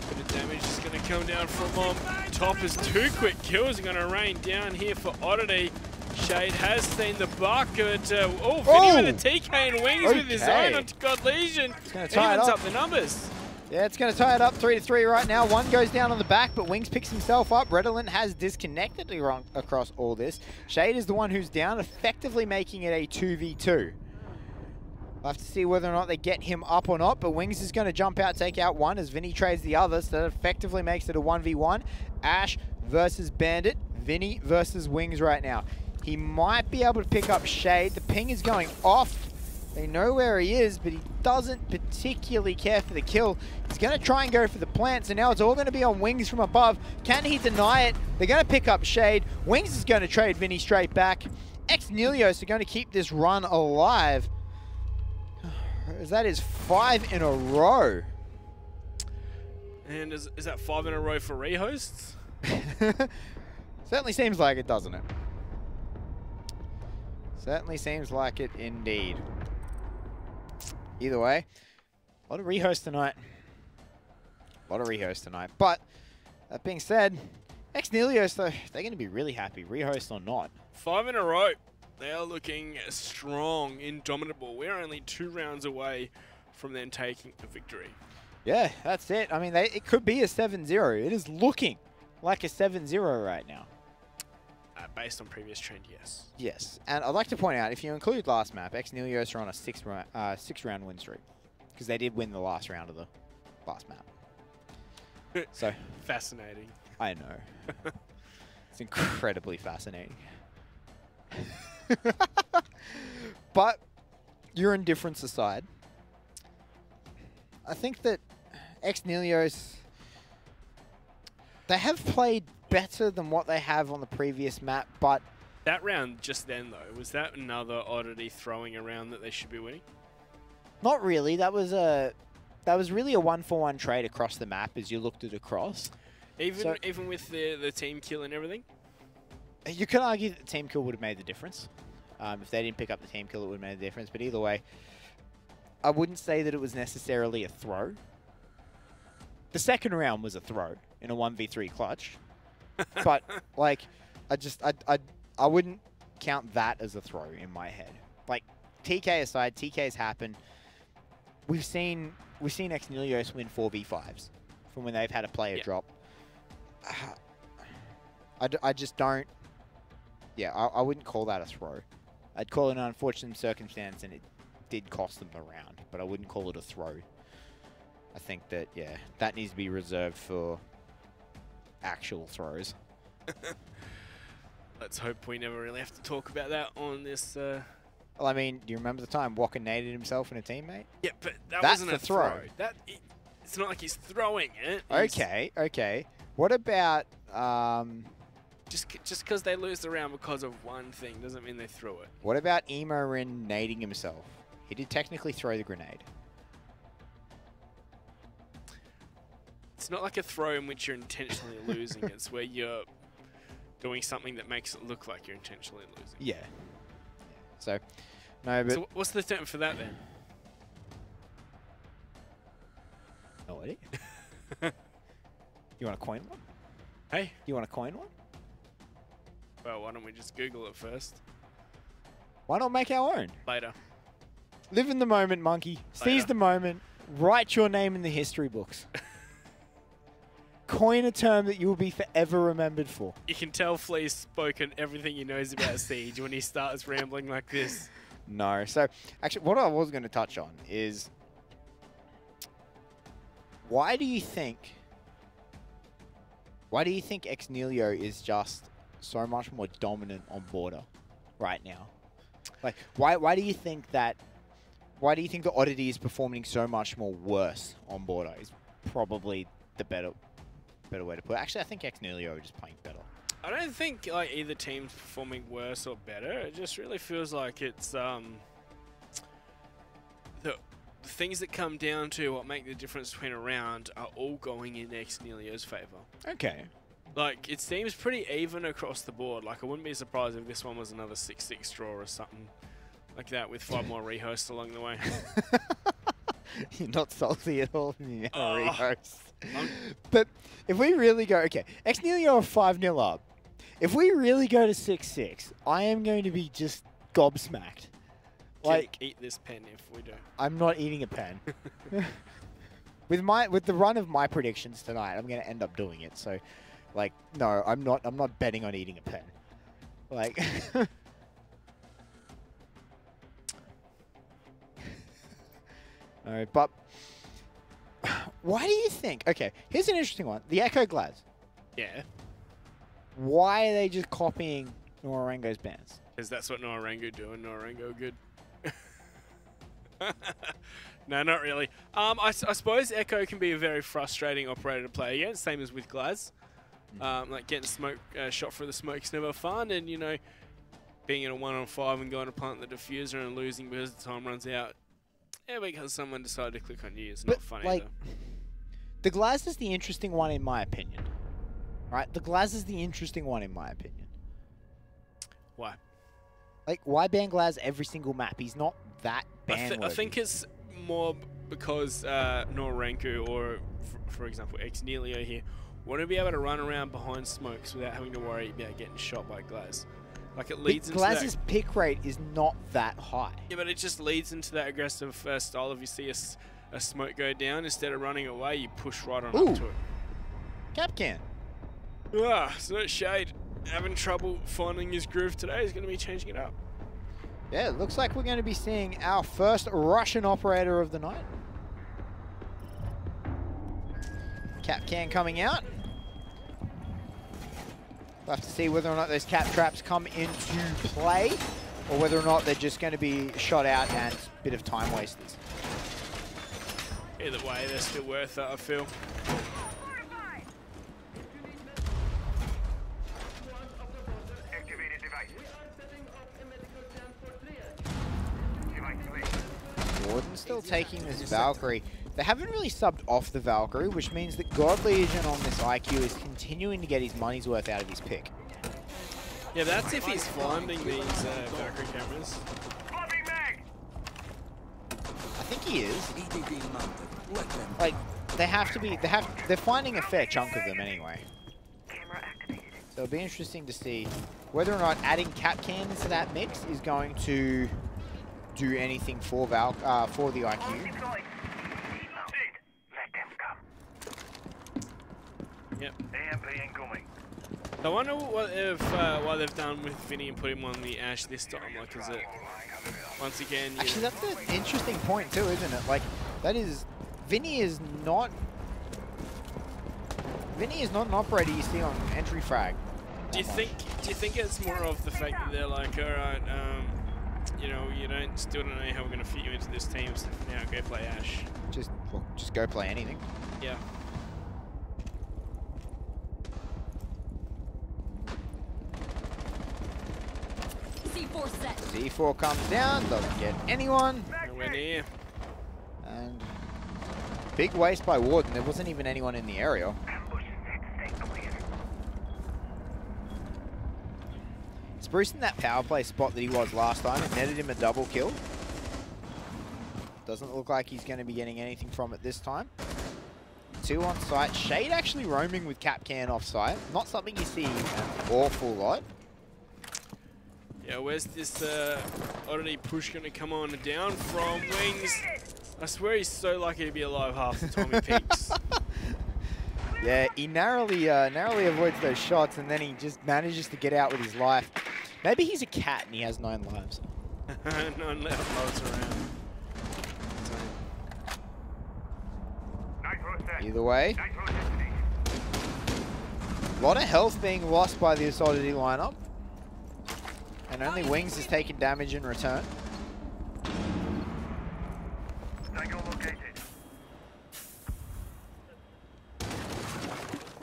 Bit of damage is going to come down from Mom. top as two quick kills are going to rain down here for Oddity. Shade has seen the buck, but Vinny with a TK and wings with his own onto God Legion. Evens up the numbers. Yeah, it's going to tie it up 3-3 right now. One goes down on the back, but Wings picks himself up. Redolent has disconnected across all this. Shade is the one who's down, effectively making it a 2v2. We'll have to see whether or not they get him up or not, but Wings is going to jump out, take out one as Vinny trades the other, so that effectively makes it a 1v1. Ash versus Bandit, Vinny versus Wings right now. He might be able to pick up Shade. The ping is going off. They know where he is, but he doesn't particularly care for the kill. He's going to try and go for the plant, so now it's all going to be on Wings from above. Can he deny it? They're going to pick up Shade. Wings is going to trade Vinny straight back. Ex-Nelios are going to keep this run alive. That is 5 in a row. And is that 5 in a row for rehosts? Certainly seems like it, doesn't it? Certainly seems like it indeed. Either way, a lot of rehosts tonight. A lot of rehosts tonight. But that being said, Ex-Nelios, though, they're going to be really happy, rehost or not. 5 in a row. They are looking strong, indomitable. We're only 2 rounds away from them taking the victory. Yeah, that's it. I mean, it could be a 7-0. It is looking like a 7-0 right now. Based on previous trend, yes. Yes, and I'd like to point out, if you include last map, Ex-Nelios are on a 6-round win streak, because they did win the last round of the last map. So fascinating. I know. It's incredibly fascinating. But your indifference aside, I think that Ex-Nelios, they have played better than what they have on the previous map, but... That round just then, though, was that another Oddity throwing around that they should be winning? Not really. That was really a 1-for-1 trade across the map as you looked at across. Even with the team kill and everything? You could argue that the team kill would have made the difference. If they didn't pick up the team kill, it would have made the difference. But either way, I wouldn't say that it was necessarily a throw. The second round was a throw in a 1v3 clutch. But, like, I wouldn't count that as a throw in my head. Like, TK aside, TKs happen. We've seen Ex-Nelios win 4v5s from when they've had a player drop. I just don't... Yeah, I wouldn't call that a throw. I'd call it an unfortunate circumstance, and it did cost them the round, but I wouldn't call it a throw. I think that, yeah, that needs to be reserved for actual throws. Let's hope we never really have to talk about that on this... Well, I mean, do you remember the time Walker naded himself and a teammate? Yeah, but that's wasn't a throw. It's not like he's throwing it. Okay, okay. What about... Just because they lose the round because of one thing doesn't mean they threw it. What about Emo Rin nading himself? He did technically throw the grenade. It's not like a throw in which you're intentionally losing. It's where you're doing something that makes it look like you're intentionally losing. Yeah. So, no, but... So what's the term for that, then? No idea. You want to coin one? Hey? You want to coin one? Well, why don't we just Google it first? Why not make our own? Later. Live in the moment, monkey. Later. Seize the moment. Write your name in the history books. Coin a term that you will be forever remembered for. You can tell Flea's spoken everything he knows about Siege when he starts rambling like this. No. So, actually, what I was going to touch on is... Why do you think Ex-Nelio is just... so much more dominant on border right now? Like, why do you think that? Why do you think the Oddity is performing so much more worse on border? Is probably the better way to put it. Actually, I think Ex-Nelios are just playing better. I don't think like either team's performing worse or better. It just really feels like it's the things that come down to what make the difference between a round are all going in Ex-Nelios' favor. Okay. Like, it seems pretty even across the board. Like, I wouldn't be surprised if this one was another 6-6 draw or something like that with 5 more rehosts along the way. You're not salty at all when you have a rehost. But if we really go, okay, Xnelio are 5-0 up. If we really go to 6-6, I am going to be just gobsmacked. Like, eat this pen if we do. I'm not eating a pen. With the run of my predictions tonight, I'm going to end up doing it. So, like, no, I'm not betting on eating a pen. Like. All right, but why do you think? Okay, here's an interesting one: the Echo Glads. Yeah. Why are they just copying Norango's bands? Because that's what Norango do, and Norango good. No, not really. I suppose Echo can be a very frustrating operator to play against, same as with Glads. Like getting smoke shot for the smoke's never fun, and you know, being in a 1-on-5 and going to plant the diffuser and losing because the time runs out. Yeah, because someone decided to click on you. It's not funny. Like, the Glaz is the interesting one in my opinion. Right? The Glaz is the interesting one in my opinion. Why? Like, why ban Glaz every single map? He's not that ban worthy. I think it's more because Noranku or, for example, Xnelio here, want to be able to run around behind smokes without having to worry about getting shot by Glaz. Like it leads into Glaz's pick rate is not that high. Yeah, but it just leads into that aggressive style of you see a smoke go down. Instead of running away, you push right on up to it. Capcan. Ah, so Shade having trouble finding his groove today. He's going to be changing it up. Yeah, it looks like we're going to be seeing our first Russian operator of the night. Capcan coming out. We'll have to see whether or not those cap traps come into play or whether or not they're just going to be shot out and a bit of time wasters. Either way, they're still worth it, I feel. Gordon's still taking this Valkyrie. They haven't really subbed off the Valkyrie, which means that God Legion on this IQ is continuing to get his money's worth out of his pick. Yeah, that's if he's finding these Valkyrie cameras. I think he is. Like, they're finding a fair chunk of them anyway. So it'll be interesting to see whether or not adding Capcan into that mix is going to do anything for the IQ. Yep. I wonder what they've done with Vinny and put him on the Ashe this time. Like, is it once again? Actually, that's an interesting point too, isn't it? Like, that is Vinny is not an operator you see on entry frag. Do you think it's more of the fact that they're like, all right, you know, you still don't know how we're gonna fit you into this team, so now go play Ashe. Just go play anything. Yeah. D4 comes down, doesn't get anyone. Nowhere near. And big waste by Warden. There wasn't even anyone in the area. Spruce in that power play spot that he was last time. It netted him a double kill. Doesn't look like he's going to be getting anything from it this time. 2 on site. Shade actually roaming with Capcan off site. Not something you see an awful lot. Yeah, where's this oddity push going to come on and down from Wings? I swear he's so lucky to be alive half the time he peaks. Yeah, he narrowly avoids those shots and then he just manages to get out with his life. Maybe he's a cat and he has 9 lives. 9 lives around. Either way, a lot of health being lost by this oddity lineup. And only Wings has taken damage in return.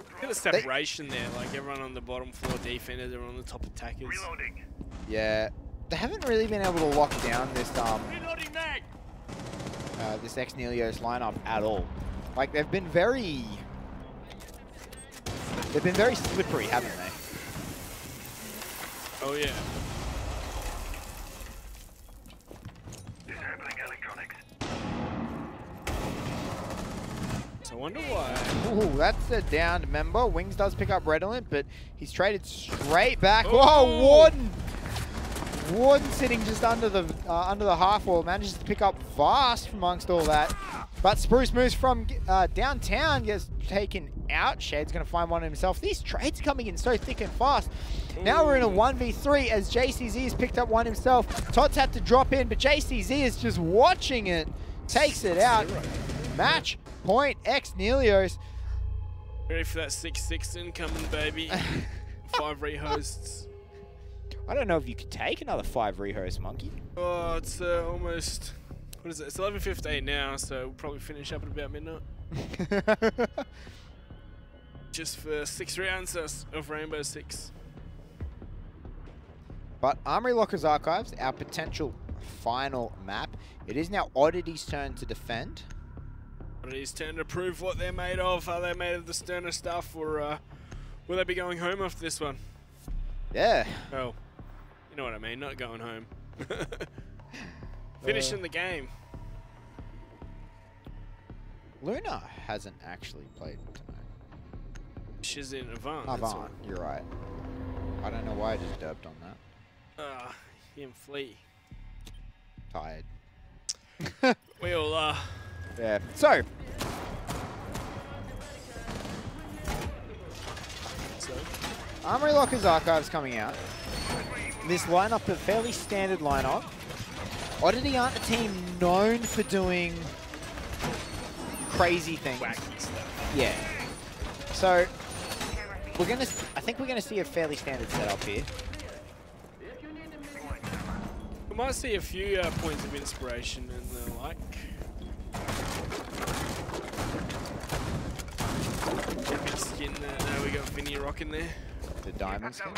Look at the separation there, like everyone on the bottom floor defenders, everyone on the top attackers. Reloading. Yeah, they haven't really been able to lock down this this Xnelio's lineup at all. Like they've been very slippery, haven't they? Oh yeah. So wonder why. Ooh, that's a downed member. Wings does pick up Redolent, but he's traded straight back. Ooh. Whoa, Warden! Warden sitting just under the half wall, manages to pick up Vast from amongst all that. But Spruce moves from downtown, gets taken out. Shade's going to find one himself. These trades coming in so thick and fast. Ooh. Now we're in a 1v3 as JCZ has picked up one himself. Todd's had to drop in, but JCZ is just watching it. Takes it out. Match point, Xnelios. Ready for that 6-6 incoming, baby. 5 rehosts. I don't know if you could take another 5 rehost, Monkey. Oh, it's almost... What is it? It's 11:15 now, so we'll probably finish up at about midnight. Just for 6 rounds of Rainbow Six. But Armory Lockers Archives, our potential final map. It is now Oddity's turn to defend. Oddity's turn to prove what they're made of. Are they made of the sterner stuff, or will they be going home after this one? Yeah. Oh, you know what I mean, not going home. Finishing the game. Luna hasn't actually played tonight. She's in Avant. Avant, you're right. I don't know why I just dubbed on that. Him flee. Tired. We all are. Yeah. So. Armory Lockers Archives coming out. This lineup, a fairly standard lineup. Oddity aren't a team known for doing crazy things. Wacky stuff. Yeah. So we're gonna. I think we're gonna see a fairly standard setup here. We might see a few points of inspiration and the like. Epic skin there. Now we got Vinny Rock in there. The diamond skin.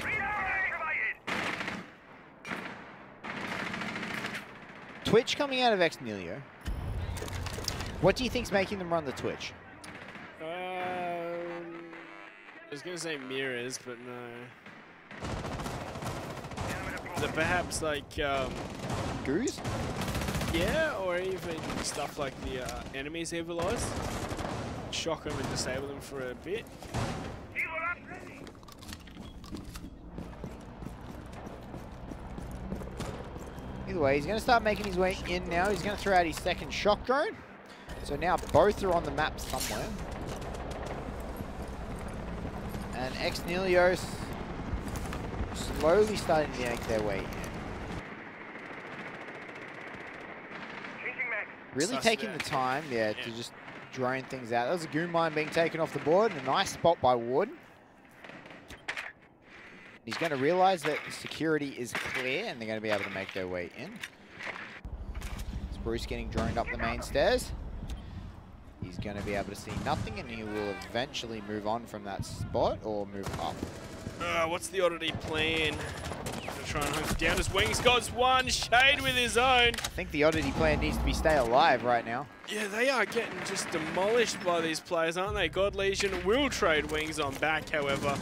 Twitch coming out of Xnelio. What do you think's making them run the Twitch? I was gonna say mirrors, but no. They're perhaps like goos. Yeah, or even stuff like the enemies evilize. Shock them and disable them for a bit. Either way, he's going to start making his way in now. He's going to throw out his second shock drone. So now both are on the map somewhere. And Xnelios slowly starting to make their way in. Really taking the time, yeah, to just drone things out. That was a Goon Mine being taken off the board, and a nice spot by Warden. He's going to realize that security is clear and they're going to be able to make their way in. Spruce getting droned up the main stairs. He's going to be able to see nothing and he will eventually move on from that spot or move up. What's the Oddity plan? To try and hunt down his wings. Got one shade with his own. I think the Oddity plan needs to be stay alive right now. Yeah, they are getting just demolished by these players, aren't they? God Legion will trade wings on back, however.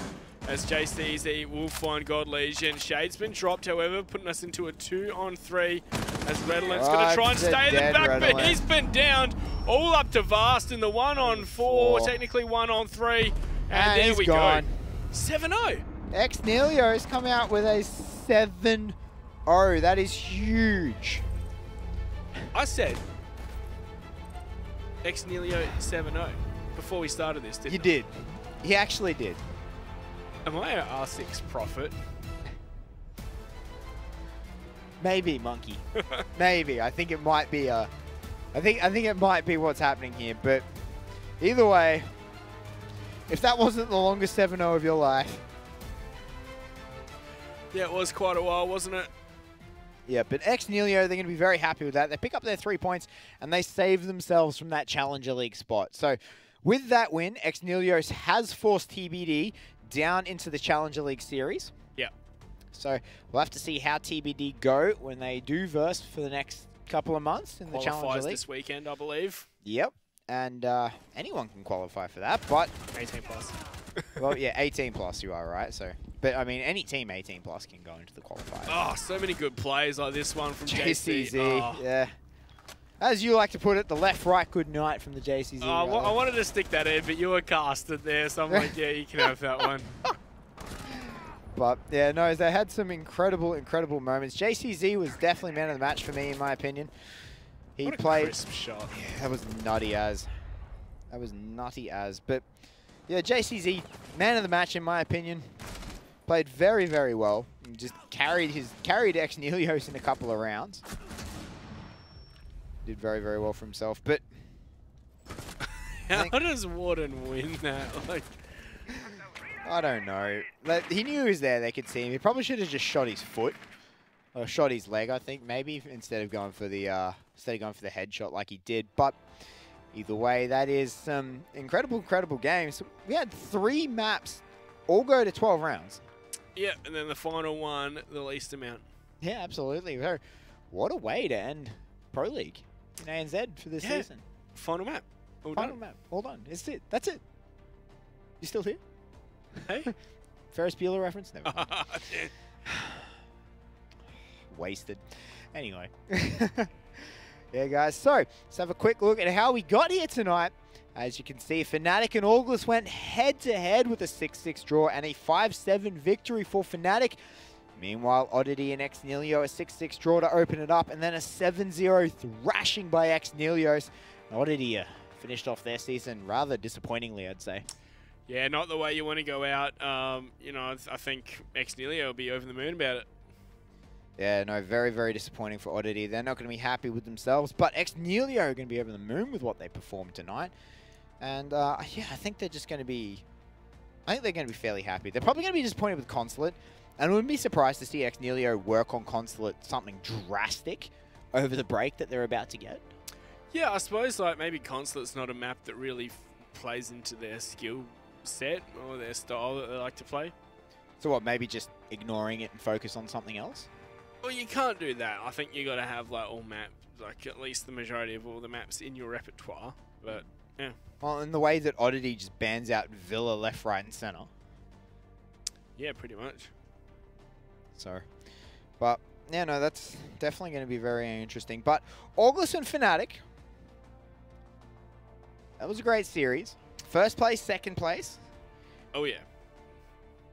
As JCZ will find God Legion. Shade's been dropped, however, putting us into a 2-on-3 as Redolent's going to try and stay in the back, Redolent. But he's been downed all up to Vast in the 1-on-4, technically 1-on-3, and there we gone. Go. 7-0. Xnelio has come out with a 7-0. That is huge. I said Xnelio 7-0 before we started this, didn't I? You did. He actually did. Am I an R6 prophet? Maybe, Monkey. Maybe. I think it might be a. I think it might be what's happening here. But either way, if that wasn't the longest 7-0 of your life, yeah, it was quite a while, wasn't it? Yeah, but Xnelio, they're going to be very happy with that. They pick up their 3 points and they save themselves from that Challenger League spot. So with that win, Xnelio has forced TBD down into the Challenger League series. Yeah. So we'll have to see how TBD go when they do verse for the next couple of months in the Challenger League. Qualifies this weekend, I believe. Yep. And anyone can qualify for that, but 18 plus. Well, yeah, 18 plus. You are right. So, but I mean, any team 18 plus can go into the qualifiers. Oh, so many good plays like this one from JCZ. Oh. Yeah. as you like to put it, the left-right good night from the JCZ. I wanted to stick that in, but you were casted there, so I'm like, yeah, you can have that one. But yeah, no, they had some incredible, incredible moments. JCZ was definitely man of the match for me, in my opinion. He what a played crisp shot. Yeah, that was nutty as. That was nutty as. But yeah, JCZ, man of the match in my opinion. Played very, very well. And just carried Xnelios in a couple of rounds. Did very, very well for himself. But how does Warden win that? Like, I don't know. Like, he knew he was there. They could see him. He probably should have just shot his foot or shot his leg, I think, maybe, instead of going for the headshot like he did. But either way, that is some incredible, incredible games. We had 3 maps all go to 12 rounds. Yeah, and then the final one, the least amount. Yeah, absolutely. What a way to end Pro League in ANZ for this season. Final map. All done. It's it. That's it. You still here? Hey? Ferris Bueller reference? Never mind. Wasted. Anyway. Yeah, guys. So, let's have a quick look at how we got here tonight. As you can see, Fnatic and Auglis went head-to-head with a 6-6 draw and a 5-7 victory for Fnatic. Meanwhile, Oddity and Xnelio, a 6-6 draw to open it up, and then a 7-0 thrashing by Xnelios. Oddity finished off their season rather disappointingly, I'd say. Yeah, not the way you want to go out. You know, I think Xnelio will be over the moon about it. Yeah, no, very, very disappointing for Oddity. They're not going to be happy with themselves, but Xnelio are going to be over the moon with what they performed tonight. And, yeah, I think they're just going to be... I think they're going to be fairly happy. They're probably going to be disappointed with Consulate, and wouldn't be surprised to see Xnelio work on Consulate something drastic over the break that they're about to get. Yeah, I suppose, like, maybe Consulate's not a map that really plays into their skill set or their style that they like to play. So what, maybe just ignoring it and focus on something else? Well, you can't do that. I think you got to have, like, all maps, like, at least the majority of all the maps in your repertoire. But, yeah. Well, in the way that Oddity just bans out Villa left, right, and centre. Yeah, pretty much. So, but, yeah, no, that's definitely going to be very interesting. But Auglis and Fnatic, that was a great series. First place, second place. Oh, yeah.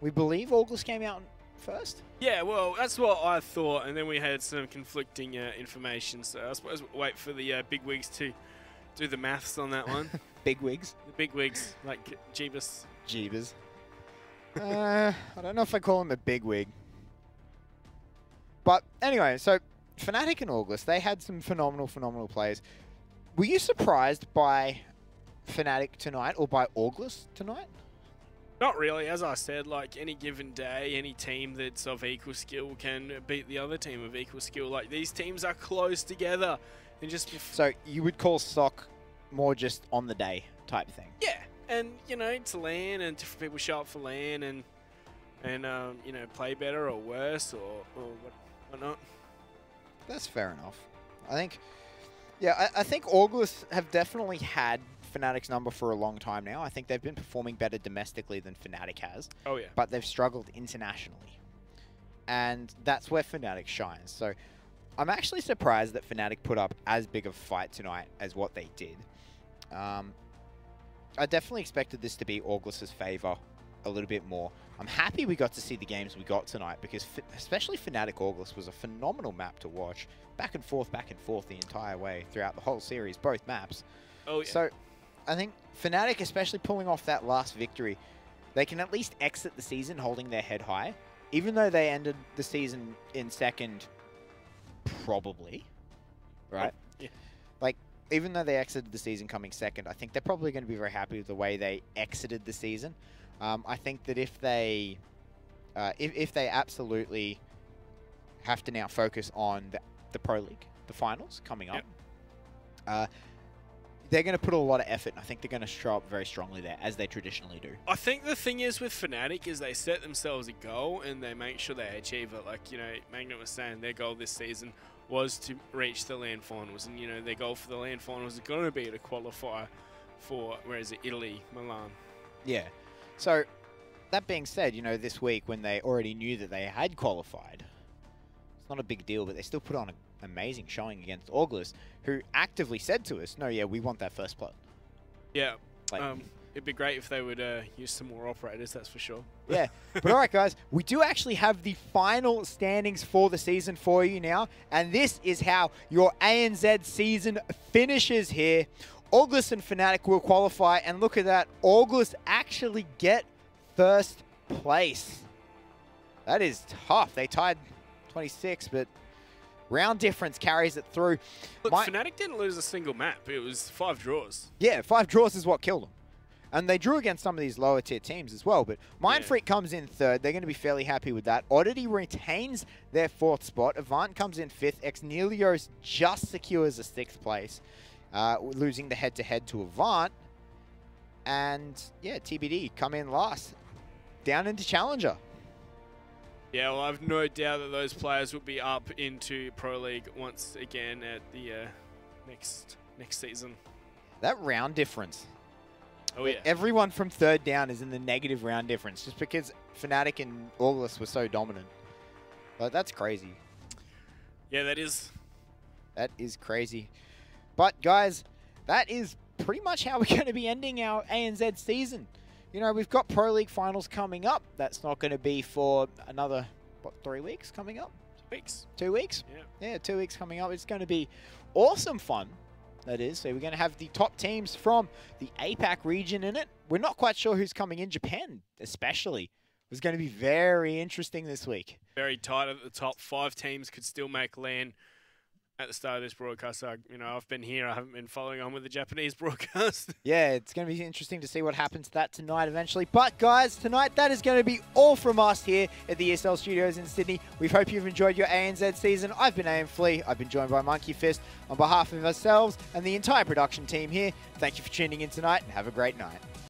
We believe Auglis came out first? Yeah, well, that's what I thought, and then we had some conflicting information, so I suppose we'll wait for the bigwigs to do the maths on that one. Bigwigs? The bigwigs, like Jeebus. Jeebus. I don't know if I call him a bigwig. But anyway, so Fnatic and Auglis, they had some phenomenal, phenomenal plays. Were you surprised by Fnatic tonight or by Auglis tonight? Not really. As I said, like, any given day, any team that's of equal skill can beat the other team of equal skill. Like, these teams are close together. And just so you would call SOC more just on the day type thing? Yeah. And, you know, it's LAN and different people show up for LAN and you know, play better or worse or whatnot. That's fair enough. I think, yeah, I think Auglis have definitely had Fnatic's number for a long time now. I think they've been performing better domestically than Fnatic has. Oh, yeah. But they've struggled internationally. And that's where Fnatic shines. So I'm actually surprised that Fnatic put up as big of a fight tonight as what they did. I definitely expected this to be Auglis' favor a little bit more. I'm happy we got to see the games we got tonight because especially Fnatic Auglis was a phenomenal map to watch. Back and forth the entire way throughout the whole series, both maps. Oh, yeah. So I think Fnatic, especially pulling off that last victory, they can at least exit the season holding their head high, even though they ended the season in second, probably, right? Yeah. Like, even though they exited the season coming second, I think they're probably going to be very happy with the way they exited the season. I think that if they absolutely have to now focus on the Pro League, the finals coming up, they're going to put a lot of effort, and I think they're going to show up very strongly there, as they traditionally do. I think the thing is with Fnatic is they set themselves a goal, and they make sure they achieve it. Like, you know, Magnet was saying, their goal this season was to reach the LAN finals. And, you know, their goal for the LAN finals is going to be to qualify for, where is it, Italy, Milan. Yeah. So, that being said, you know, this week when they already knew that they had qualified, It's not a big deal, but they still put on an amazing showing against Orglis, who actively said to us, no, yeah, we want that first plot. Yeah. Like, it'd be great if they would use some more operators, that's for sure. Yeah. But all right, guys, we do actually have the final standings for the season for you now. And this is how your ANZ season finishes here. Orglis and Fnatic will qualify. And look at that. Orglis actually get first place. That is tough. They tied 26, but round difference carries it through. Look, Fnatic didn't lose a single map. It was 5 draws. Yeah, 5 draws is what killed them. And they drew against some of these lower tier teams as well. But Mindfreak comes in 3rd. They're going to be fairly happy with that. Oddity retains their 4th spot. Avant comes in 5th. Exnelios just secures a 6th place, losing the head-to-head to Avant. And, yeah, TBD come in last, down into Challenger. Yeah, well, I've no doubt that those players will be up into Pro League once again at the next season. That round difference. Oh, yeah. Everyone from 3rd down is in the negative round difference just because Fnatic and Orglis were so dominant. But that's crazy. Yeah, that is. That is crazy. But, guys, that is pretty much how we're going to be ending our ANZ season. You know, we've got Pro League finals coming up. That's not going to be for another, what, 3 weeks coming up? 2 weeks. 2 weeks? Yeah. Yeah, 2 weeks coming up. It's going to be awesome fun, that is. So we're going to have the top teams from the APAC region in it. We're not quite sure who's coming in. Japan, especially, was going to be very interesting this week. Very tight at the top. 5 teams could still make LAN. At the start of this broadcast, you know, I've been here. I haven't been following on with the Japanese broadcast. Yeah, it's going to be interesting to see what happens to that tonight eventually. But, guys, tonight that is going to be all from us here at the ESL Studios in Sydney. We hope you've enjoyed your ANZ season. I've been AM Flea. I've been joined by Monkey Fist. On behalf of ourselves and the entire production team here, thank you for tuning in tonight and have a great night.